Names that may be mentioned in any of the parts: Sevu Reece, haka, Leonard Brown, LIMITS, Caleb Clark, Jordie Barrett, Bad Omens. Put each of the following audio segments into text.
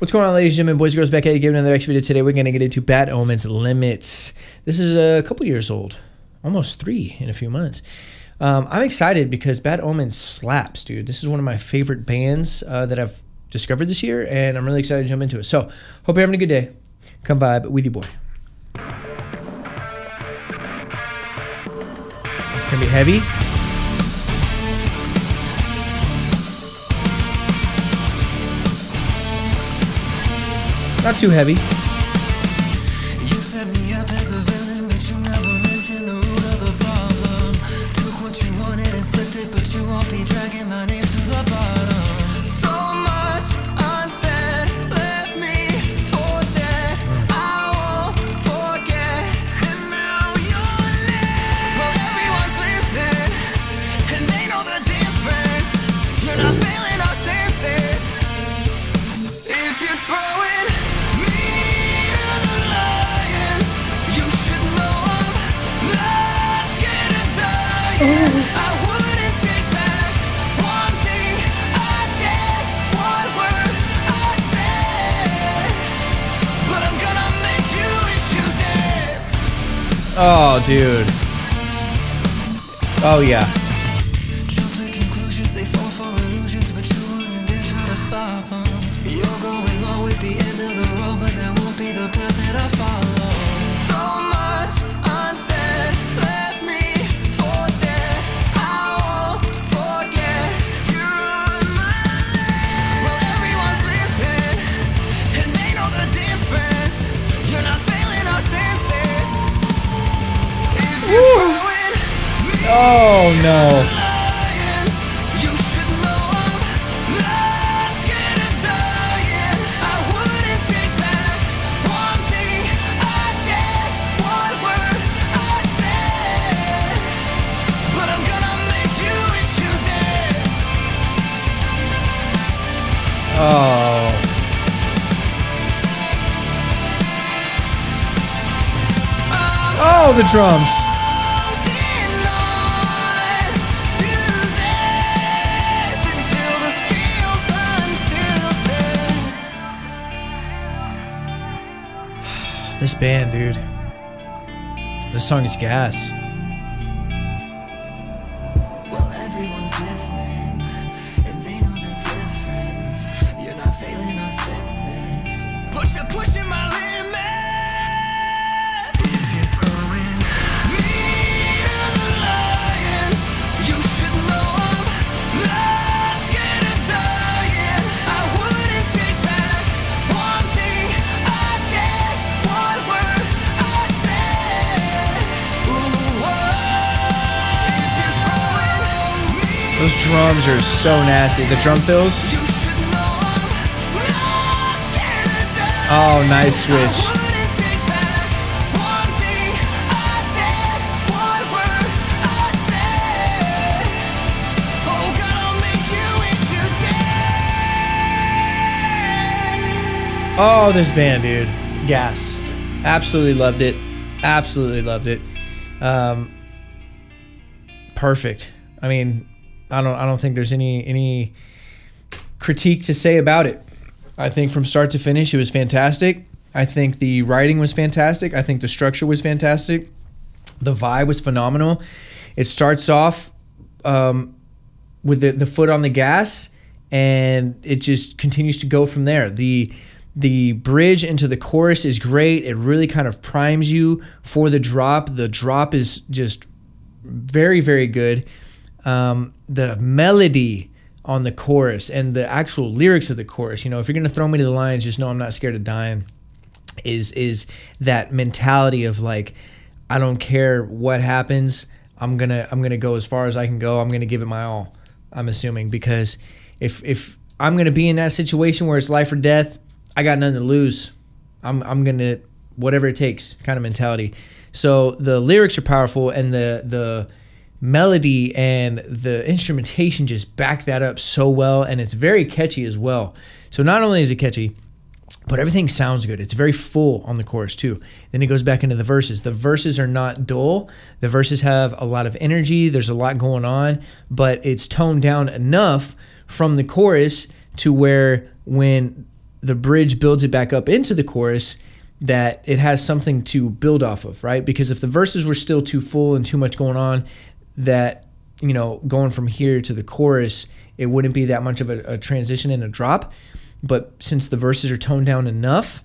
What's going on, ladies and gentlemen, boys and girls? Back at you again with another next video. Today we're going to get into Bad Omens Limits. This is a couple years old, almost 3 in a few months. I'm excited because Bad Omens slaps, dude. This is one of my favorite bands that I've discovered this year, and I'm really excited to jump into it. So, hope you're having a good day. Come vibe with your boy. It's going to be heavy. Not too heavy. You set me up as a villain, but you never mentioned the root of the problem. Took what you wanted and flipped it, but you won't be dragging my name to the bottom. So much unsaid, left me for dead. I won't forget, and now you're dead. Well, everyone's listening, and they know the difference. You're not failing our senses if you throw it. I wouldn't take back one thing I did, one word I said, but I'm gonna make you wish you did. Oh, dude. Oh, yeah. Jump to conclusions, they fall for illusions, but you wouldn't dare try to stop them. You're going low at the end of the road, but that won't be the path that I follow. So much unsaid, left me. Oh no. You should know I'm not scared of dying. I wouldn't take back one thing I did, one word I said, but I'm gonna make you wish you did. Oh. Oh, the drums. This band, dude. This song is gas. Well, everyone's listening, and they know the difference. You're not failing our senses. Pushing my limit. If you're throwing me to the lions, you should know I'm not scared of dying. I wouldn't take back one thing I did. Those drums are so nasty. The drum fills. Oh, nice switch. Oh, this band, dude. Gas. Absolutely loved it. Absolutely loved it. Perfect. I mean, I don't think there's any critique to say about it. I think from start to finish it was fantastic. I think the writing was fantastic. I think the structure was fantastic. The vibe was phenomenal. It starts off with the foot on the gas, and it just continues to go from there. The bridge into the chorus is great. It really kind of primes you for the drop. The drop is just very, very good. The melody on the chorus and the actual lyrics of the chorus, you know, if you're gonna throw me to the lions, just know I'm not scared of dying, is that mentality of like, I don't care what happens, I'm gonna go as far as I can go, I'm gonna give it my all. I'm assuming, because if I'm gonna be in that situation where it's life or death, I got nothing to lose. I'm gonna whatever it takes kind of mentality. So the lyrics are powerful, and the melody and the instrumentation just back that up so well, and it's very catchy as well. So not only is it catchy, but everything sounds good. It's very full on the chorus too. Then it goes back into the verses. The verses are not dull. The verses have a lot of energy. There's a lot going on, but it's toned down enough from the chorus to where when the bridge builds it back up into the chorus, that it has something to build off of, right? Because if the verses were still too full and too much going on, that, you know, going from here to the chorus, it wouldn't be that much of a transition and a drop. But since the verses are toned down enough,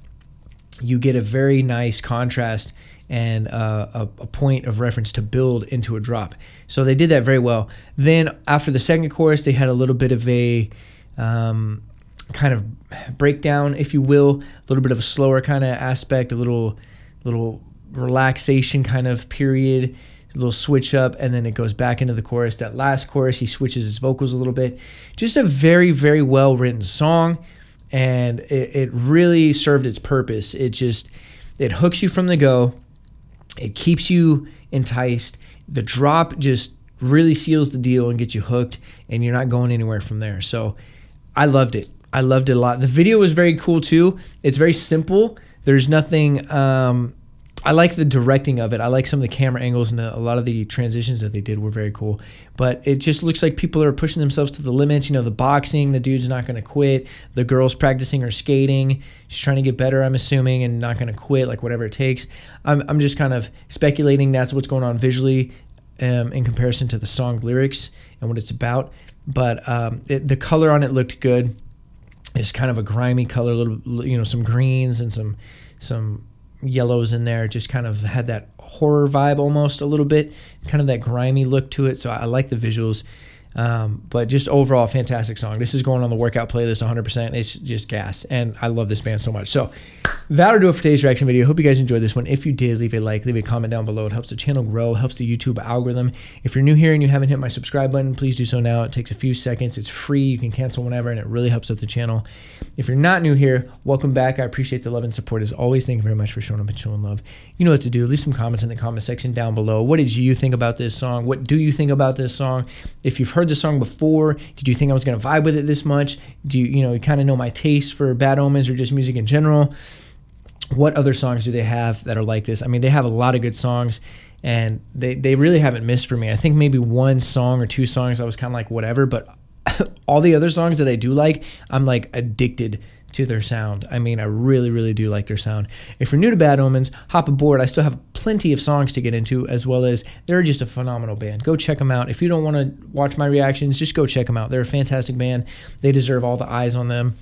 you get a very nice contrast and a point of reference to build into a drop. So they did that very well. Then after the second chorus, they had a little bit of a kind of breakdown, if you will, a little bit of a slower kind of aspect, a little relaxation kind of period, a little switch up, and then it goes back into the chorus. That last chorus, he switches his vocals a little bit. Just a very, very well written song, and it really served its purpose. It hooks you from the go. It keeps you enticed. The drop just really seals the deal and gets you hooked, and you're not going anywhere from there. So I loved it. I loved it a lot. The video was very cool too. It's very simple. There's nothing, I like the directing of it. I like some of the camera angles, and a lot of the transitions that they did were very cool. But it just looks like people are pushing themselves to the limits. You know, the boxing, the dude's not going to quit. The girl's practicing her skating. She's trying to get better, I'm assuming, and not going to quit, like whatever it takes. I'm just kind of speculating that's what's going on visually in comparison to the song lyrics and what it's about. But the color on it looked good. It's kind of a grimy color, a little, you know, some greens and some yellows in there. Just kind of had that horror vibe almost a little bit, kind of that grimy look to it. So I like the visuals, but just overall fantastic song. This is going on the workout playlist 100%. It's just gas, and I love this band so much. So that'll do it for today's reaction video. Hope you guys enjoyed this one. If you did, leave a like, leave a comment down below. It helps the channel grow, helps the YouTube algorithm. If you're new here and you haven't hit my subscribe button, please do so now. It takes a few seconds. It's free. You can cancel whenever, and it really helps out the channel. If you're not new here, welcome back. I appreciate the love and support as always. Thank you very much for showing up and showing love. You know what to do. Leave some comments in the comment section down below. What did you think about this song? What do you think about this song? If you've heard the song before, did you think I was going to vibe with it this much? Do you, you kind of know my taste for Bad Omens or just music in general? What other songs do they have that are like this? I mean, they have a lot of good songs, and they really haven't missed for me. I think maybe one song or two songs I was kind of like, whatever, but all the other songs that I do like, I'm like addicted to their sound. I mean, I really, really do like their sound. If you're new to Bad Omens, hop aboard. I still have plenty of songs to get into, as well as they're just a phenomenal band. Go check them out. If you don't want to watch my reactions, just go check them out. They're a fantastic band. They deserve all the eyes on them.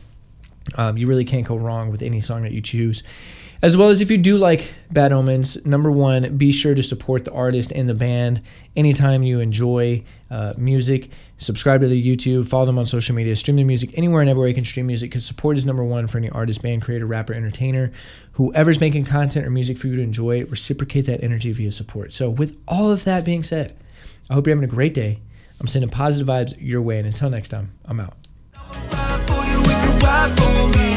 You really can't go wrong with any song that you choose. As well as if you do like Bad Omens, number one, be sure to support the artist and the band. Anytime you enjoy music, subscribe to their YouTube, follow them on social media, stream their music anywhere and everywhere you can stream music, because support is number one for any artist, band, creator, rapper, entertainer. Whoever's making content or music for you to enjoy, reciprocate that energy via support. So with all of that being said, I hope you're having a great day. I'm sending positive vibes your way, and until next time, I'm out. For me.